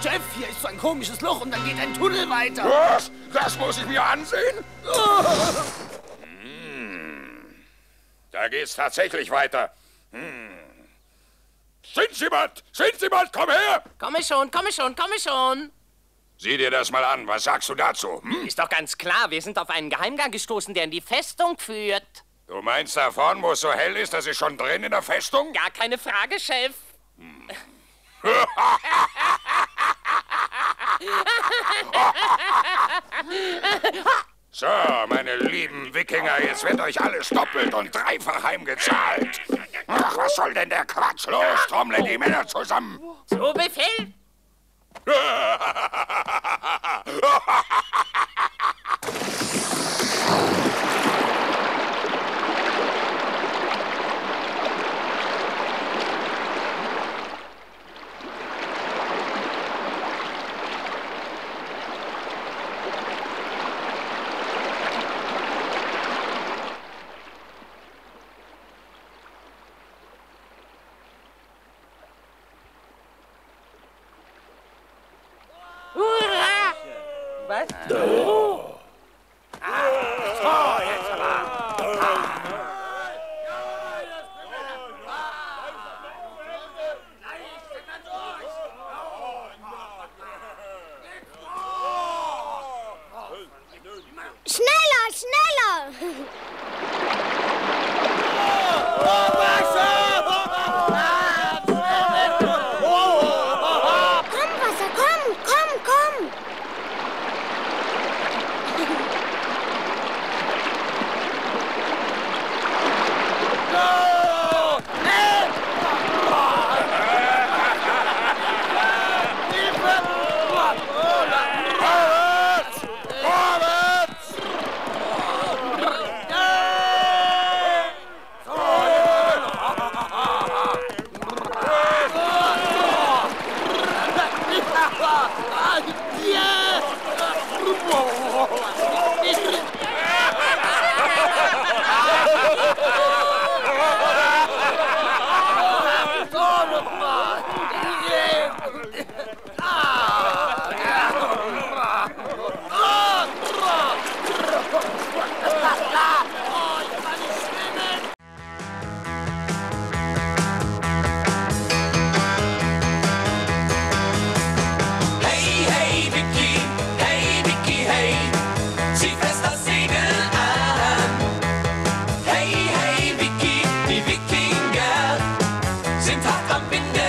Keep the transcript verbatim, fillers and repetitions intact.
Jeff, hier ist so ein komisches Loch und dann geht ein Tunnel weiter. Was? Das muss ich mir ansehen? Hm. Da geht's tatsächlich weiter. Hm. Sind Sie bald? Sind Sie bald? Komm her! Komme schon, komme schon, komme schon! Sieh dir das mal an. Was sagst du dazu? Hm? Ist doch ganz klar, wir sind auf einen Geheimgang gestoßen, der in die Festung führt. Du meinst da vorn, wo es so hell ist, dass ich schon drin in der Festung? Gar keine Frage, Chef. Hm. So, meine lieben Wikinger, jetzt wird euch alles doppelt und dreifach heimgezahlt. Ach, was soll denn der Quatsch? Los, trommle die Männer zusammen. So, Befehl. Was? Oh. Ah, so, jetzt aber. Ah. Schneller, schneller! Sind hart am Binden.